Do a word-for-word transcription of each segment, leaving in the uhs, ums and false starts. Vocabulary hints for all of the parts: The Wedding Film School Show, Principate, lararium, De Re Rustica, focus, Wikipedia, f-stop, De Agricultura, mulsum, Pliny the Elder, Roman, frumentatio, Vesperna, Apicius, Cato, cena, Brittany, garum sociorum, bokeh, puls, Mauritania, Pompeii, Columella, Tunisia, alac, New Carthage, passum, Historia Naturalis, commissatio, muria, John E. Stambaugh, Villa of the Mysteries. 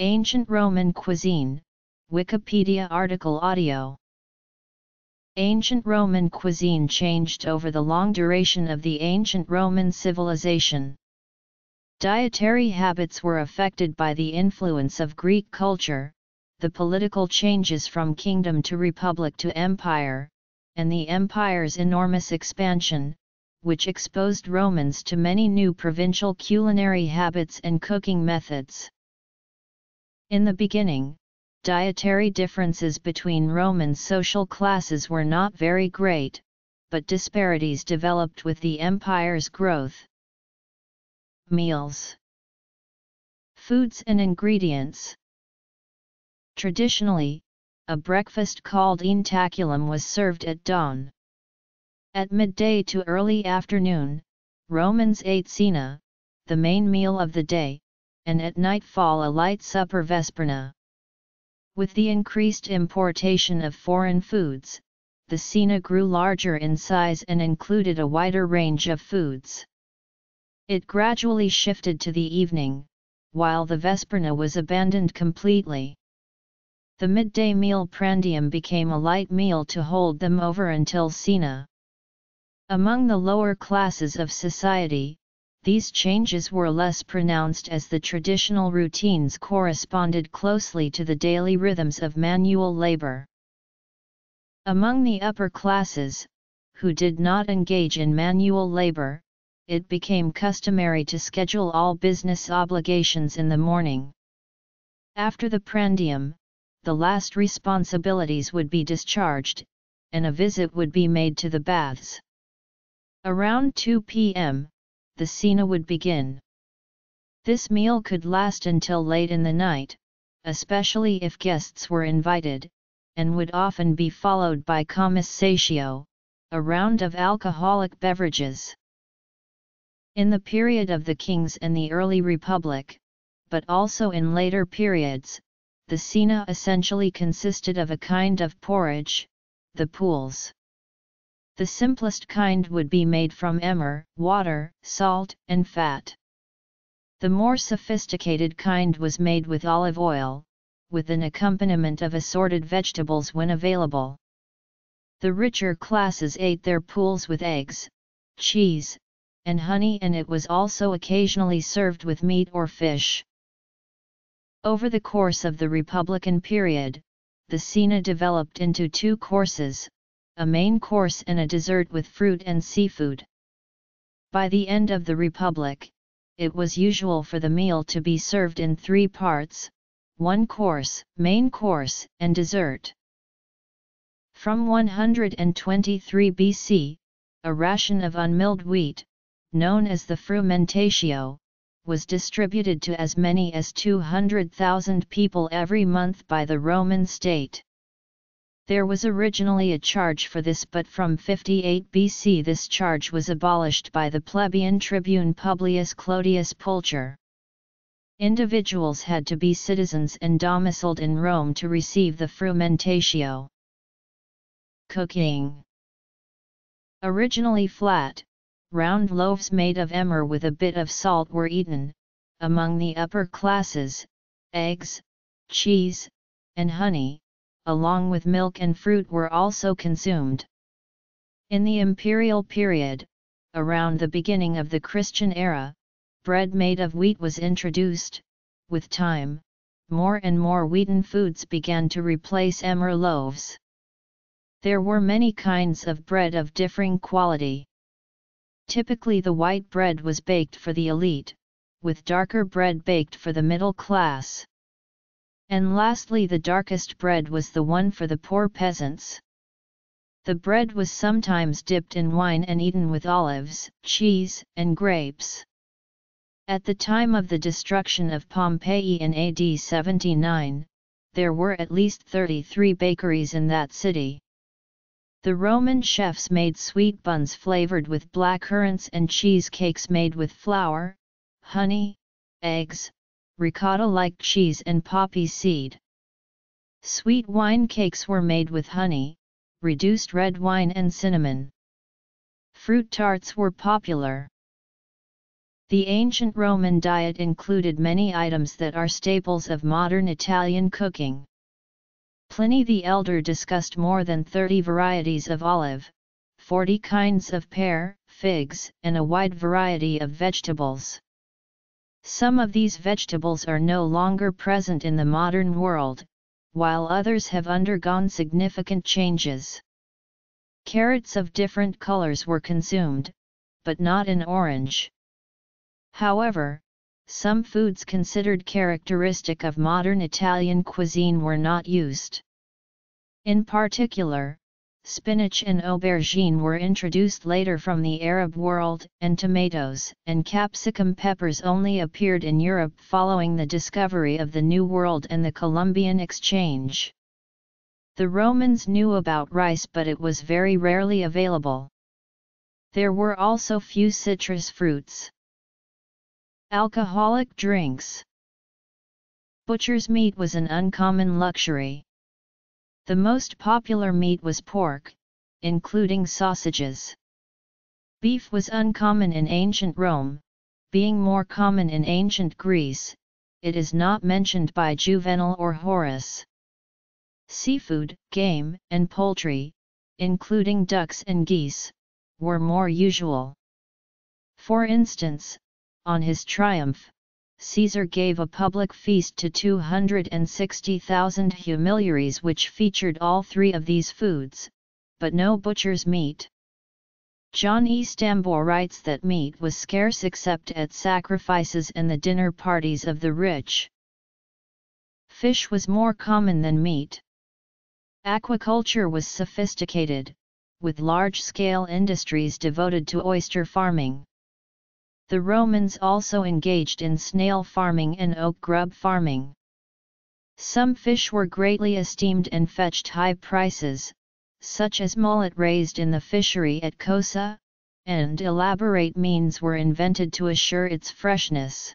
Ancient Roman Cuisine, Wikipedia article audio. Ancient Roman cuisine changed over the long duration of the ancient Roman civilization. Dietary habits were affected by the influence of Greek culture, the political changes from kingdom to republic to empire, and the empire's enormous expansion, which exposed Romans to many new provincial culinary habits and cooking methods. In the beginning, dietary differences between Roman social classes were not very great, but disparities developed with the empire's growth. Meals. Foods and ingredients. Traditionally, a breakfast called ientaculum was served at dawn. At midday to early afternoon, Romans ate cena, the main meal of the day, and at nightfall a light supper, Vesperna. With the increased importation of foreign foods, the cena grew larger in size and included a wider range of foods. It gradually shifted to the evening, while the Vesperna was abandoned completely. The midday meal, prandium, became a light meal to hold them over until cena. Among the lower classes of society, these changes were less pronounced as the traditional routines corresponded closely to the daily rhythms of manual labor. Among the upper classes, who did not engage in manual labor, it became customary to schedule all business obligations in the morning. After the prandium, the last responsibilities would be discharged, and a visit would be made to the baths. Around two p m, the cena would begin. This meal could last until late in the night, especially if guests were invited, and would often be followed by commissatio, a round of alcoholic beverages. In the period of the kings and the early republic, but also in later periods, the cena essentially consisted of a kind of porridge, the puls. The simplest kind would be made from emmer, water, salt, and fat. The more sophisticated kind was made with olive oil, with an accompaniment of assorted vegetables when available. The richer classes ate their puls with eggs, cheese, and honey, and it was also occasionally served with meat or fish. Over the course of the Republican period, the cena developed into two courses, a main course and a dessert with fruit and seafood. By the end of the Republic, it was usual for the meal to be served in three parts: one course, main course, and dessert. From one hundred twenty-three B C, a ration of unmilled wheat, known as the frumentatio, was distributed to as many as two hundred thousand people every month by the Roman state. There was originally a charge for this, but from fifty-eight B C this charge was abolished by the plebeian tribune Publius Clodius Pulcher. Individuals had to be citizens and domiciled in Rome to receive the frumentatio. Cooking. Originally flat, round loaves made of emmer with a bit of salt were eaten. Among the upper classes, eggs, cheese, and honey, along with milk and fruit, were also consumed. In the imperial period, around the beginning of the Christian era, bread made of wheat was introduced. With time, more and more wheaten foods began to replace emmer loaves. There were many kinds of bread of differing quality. Typically the white bread was baked for the elite, with darker bread baked for the middle class. And lastly, the darkest bread was the one for the poor peasants. The bread was sometimes dipped in wine and eaten with olives, cheese, and grapes. At the time of the destruction of Pompeii in A D seventy-nine, there were at least thirty-three bakeries in that city. The Roman chefs made sweet buns flavored with black currants and cheesecakes made with flour, honey, eggs, ricotta-like cheese, and poppy seed. Sweet wine cakes were made with honey, reduced red wine, and cinnamon. Fruit tarts were popular. The ancient Roman diet included many items that are staples of modern Italian cooking. Pliny the Elder discussed more than thirty varieties of olive, forty kinds of pear, figs, and a wide variety of vegetables. Some of these vegetables are no longer present in the modern world, while others have undergone significant changes. Carrots of different colors were consumed, but not an orange. However, some foods considered characteristic of modern Italian cuisine were not used. In particular, spinach and aubergine were introduced later from the Arab world, and tomatoes and capsicum peppers only appeared in Europe following the discovery of the New World and the Columbian exchange. The Romans knew about rice, but it was very rarely available. There were also few citrus fruits. Alcoholic drinks. Butcher's meat was an uncommon luxury. The most popular meat was pork, including sausages. Beef was uncommon in ancient Rome, being more common in ancient Greece. It is not mentioned by Juvenal or Horace. Seafood, game, and poultry, including ducks and geese, were more usual. For instance, on his triumph, Caesar gave a public feast to two hundred sixty thousand humiliaries, which featured all three of these foods, but no butcher's meat. John E. Stambaugh writes that meat was scarce except at sacrifices and the dinner parties of the rich. Fish was more common than meat. Aquaculture was sophisticated, with large-scale industries devoted to oyster farming. The Romans also engaged in snail farming and oak grub farming. Some fish were greatly esteemed and fetched high prices, such as mullet raised in the fishery at Cosa, and elaborate means were invented to assure its freshness.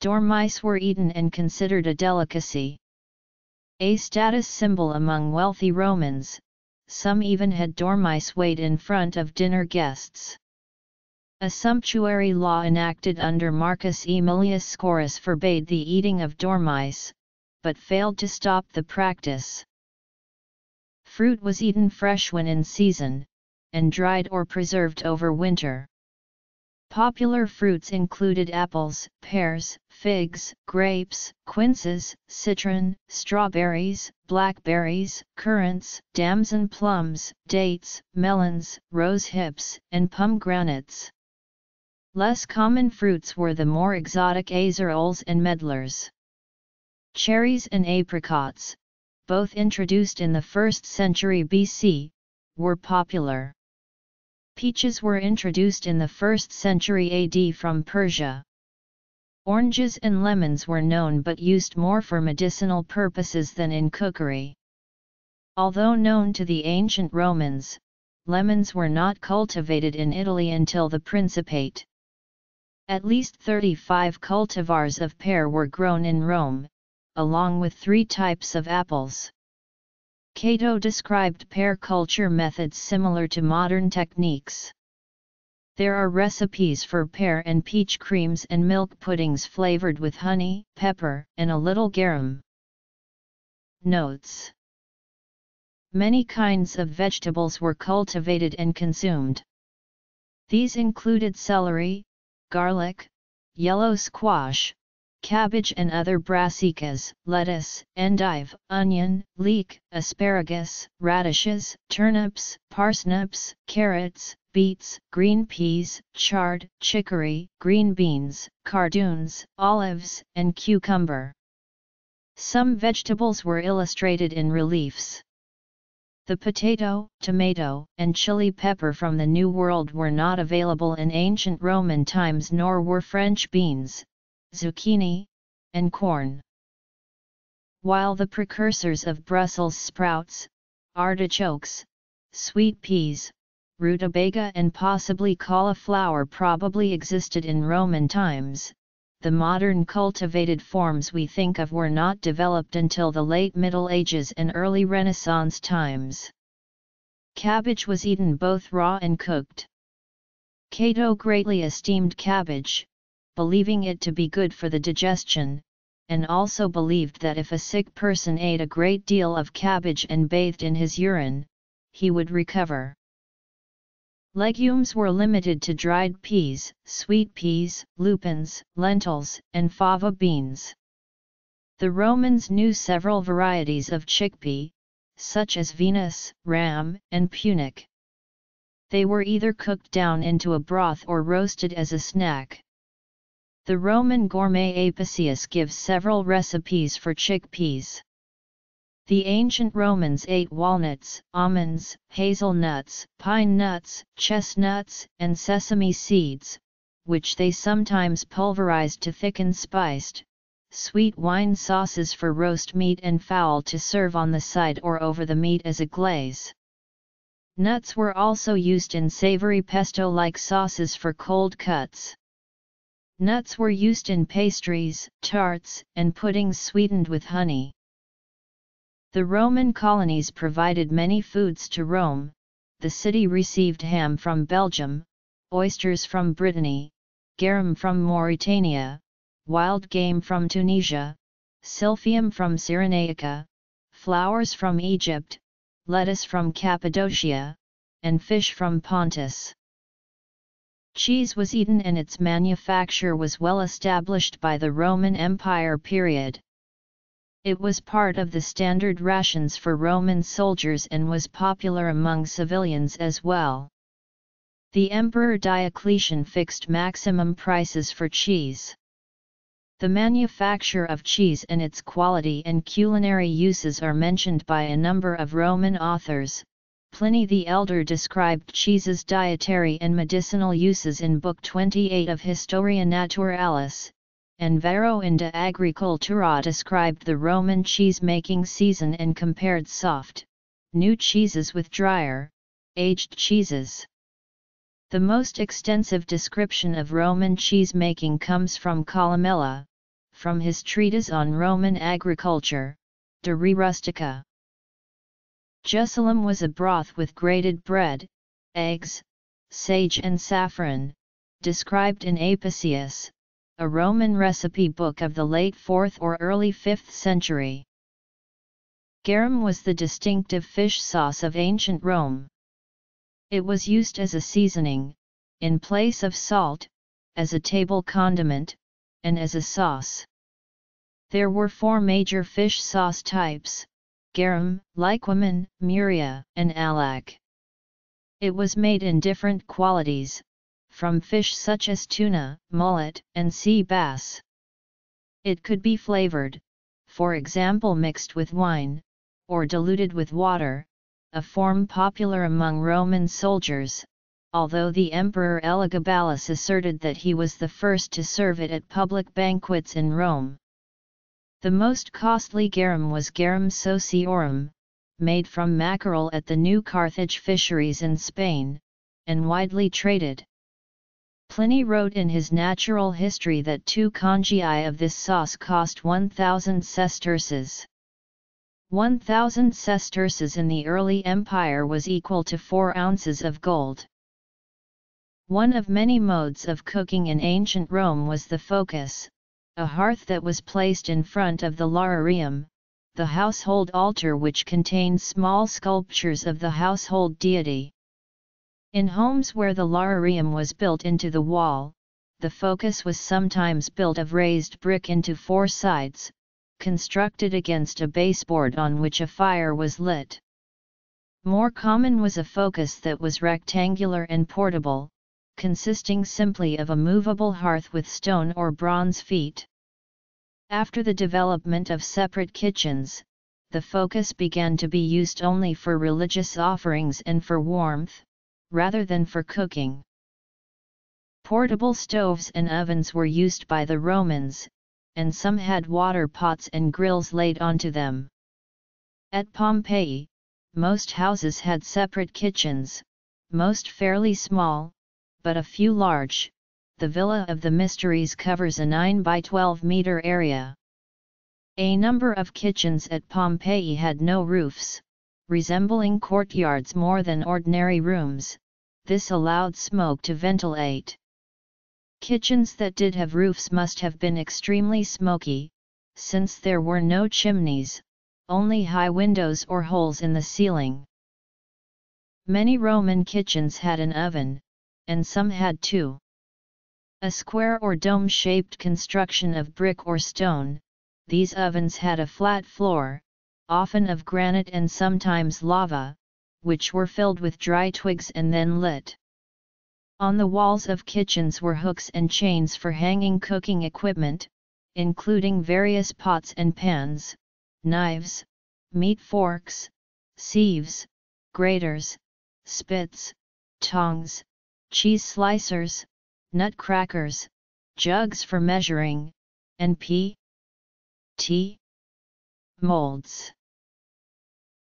Dormice were eaten and considered a delicacy, a status symbol among wealthy Romans. Some even had dormice weighed in front of dinner guests. A sumptuary law enacted under Marcus Aemilius Scaurus forbade the eating of dormice, but failed to stop the practice. Fruit was eaten fresh when in season, and dried or preserved over winter. Popular fruits included apples, pears, figs, grapes, quinces, citron, strawberries, blackberries, currants, damson plums, dates, melons, rose hips, and pomegranates. Less common fruits were the more exotic azaroles and medlars. Cherries and apricots, both introduced in the first century B C, were popular. Peaches were introduced in the first century A D from Persia. Oranges and lemons were known but used more for medicinal purposes than in cookery. Although known to the ancient Romans, lemons were not cultivated in Italy until the Principate. At least thirty-five cultivars of pear were grown in Rome, along with three types of apples. Cato described pear culture methods similar to modern techniques. There are recipes for pear and peach creams and milk puddings flavored with honey, pepper, and a little garum. Notes. Many kinds of vegetables were cultivated and consumed. These included celery, garlic, yellow squash, cabbage and other brassicas, lettuce, endive, onion, leek, asparagus, radishes, turnips, parsnips, carrots, beets, green peas, chard, chicory, green beans, cardoons, olives, and cucumber. Some vegetables were illustrated in reliefs. The potato, tomato, and chili pepper from the New World were not available in ancient Roman times, nor were French beans, zucchini, and corn. While the precursors of Brussels sprouts, artichokes, sweet peas, rutabaga and possibly cauliflower probably existed in Roman times, the modern cultivated forms we think of were not developed until the late Middle Ages and early Renaissance times. Cabbage was eaten both raw and cooked. Cato greatly esteemed cabbage, believing it to be good for the digestion, and also believed that if a sick person ate a great deal of cabbage and bathed in his urine, he would recover. Legumes were limited to dried peas, sweet peas, lupins, lentils, and fava beans. The Romans knew several varieties of chickpea, such as Venus, ram, and Punic. They were either cooked down into a broth or roasted as a snack. The Roman gourmet Apicius gives several recipes for chickpeas. The ancient Romans ate walnuts, almonds, hazelnuts, pine nuts, chestnuts, and sesame seeds, which they sometimes pulverized to thicken spiced, sweet wine sauces for roast meat and fowl to serve on the side or over the meat as a glaze. Nuts were also used in savory pesto-like sauces for cold cuts. Nuts were used in pastries, tarts, and puddings sweetened with honey. The Roman colonies provided many foods to Rome. The city received ham from Belgium, oysters from Brittany, garum from Mauritania, wild game from Tunisia, silphium from Cyrenaica, flowers from Egypt, lettuce from Cappadocia, and fish from Pontus. Cheese was eaten and its manufacture was well established by the Roman Empire period. It was part of the standard rations for Roman soldiers and was popular among civilians as well. The Emperor Diocletian fixed maximum prices for cheese. The manufacture of cheese and its quality and culinary uses are mentioned by a number of Roman authors. Pliny the Elder described cheese's dietary and medicinal uses in Book twenty-eight of Historia Naturalis, and Varro in De Agricultura described the Roman cheese-making season and compared soft, new cheeses with drier, aged cheeses. The most extensive description of Roman cheese-making comes from Columella, from his treatise on Roman agriculture, De Re Rustica. Jusellum was a broth with grated bread, eggs, sage and saffron, described in Apicius, a Roman recipe book of the late fourth or early fifth century. Garum was the distinctive fish sauce of ancient Rome. It was used as a seasoning, in place of salt, as a table condiment, and as a sauce. There were four major fish sauce types: garum, liquamen, muria, and alac. It was made in different qualities, from fish such as tuna, mullet, and sea bass. It could be flavored, for example mixed with wine, or diluted with water, a form popular among Roman soldiers, although the Emperor Elagabalus asserted that he was the first to serve it at public banquets in Rome. The most costly garum was garum sociorum, made from mackerel at the New Carthage fisheries in Spain, and widely traded. Pliny wrote in his Natural History that two congii of this sauce cost one thousand sesterces. one thousand sesterces in the early empire was equal to four ounces of gold. One of many modes of cooking in ancient Rome was the focus, a hearth that was placed in front of the lararium, the household altar which contained small sculptures of the household deity. In homes where the lararium was built into the wall, the focus was sometimes built of raised brick into four sides, constructed against a baseboard on which a fire was lit. More common was a focus that was rectangular and portable, consisting simply of a movable hearth with stone or bronze feet. After the development of separate kitchens, the focus began to be used only for religious offerings and for warmth, rather than for cooking. Portable stoves and ovens were used by the Romans, and some had water pots and grills laid onto them. At Pompeii, most houses had separate kitchens, most fairly small, but a few large. The Villa of the Mysteries covers a nine by twelve meter area. A number of kitchens at Pompeii had no roofs, resembling courtyards more than ordinary rooms, this allowed smoke to ventilate. Kitchens that did have roofs must have been extremely smoky, since there were no chimneys, only high windows or holes in the ceiling. Many Roman kitchens had an oven, and some had two. A square or dome-shaped construction of brick or stone, these ovens had a flat floor, often of granite and sometimes lava, which were filled with dry twigs and then lit. On the walls of kitchens were hooks and chains for hanging cooking equipment, including various pots and pans, knives, meat forks, sieves, graters, spits, tongs, cheese slicers, nut crackers, jugs for measuring, and P T molds.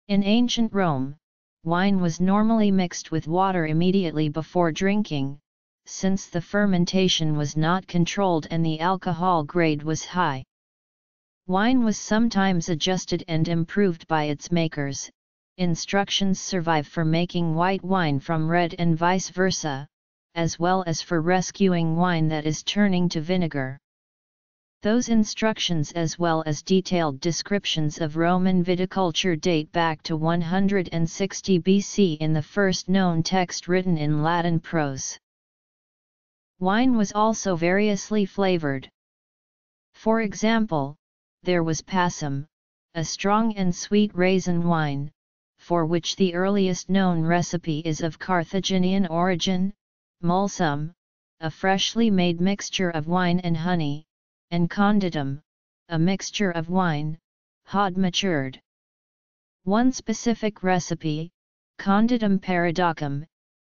In ancient Rome, wine was normally mixed with water immediately before drinking, since the fermentation was not controlled and the alcohol grade was high. Wine was sometimes adjusted and improved by its makers. Instructions survive for making white wine from red and vice versa, as well as for rescuing wine that is turning to vinegar. Those instructions, as well as detailed descriptions of Roman viticulture, date back to one hundred sixty B C in the first known text written in Latin prose. Wine was also variously flavored. For example, there was passum, a strong and sweet raisin wine, for which the earliest known recipe is of Carthaginian origin, mulsum, a freshly made mixture of wine and honey, and conditum, a mixture of wine, hod matured. One specific recipe, conditum paradocum,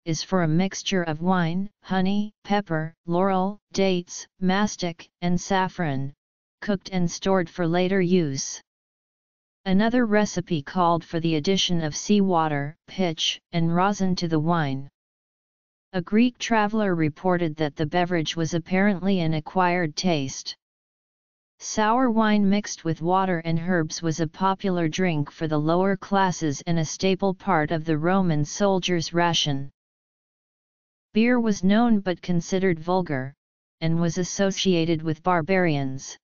is for a mixture of wine, honey, pepper, laurel, dates, mastic, and saffron, cooked and stored for later use. Another recipe called for the addition of seawater, pitch, and rosin to the wine. A Greek traveler reported that the beverage was apparently an acquired taste. Sour wine mixed with water and herbs was a popular drink for the lower classes and a staple part of the Roman soldiers' ration. Beer was known but considered vulgar, and was associated with barbarians.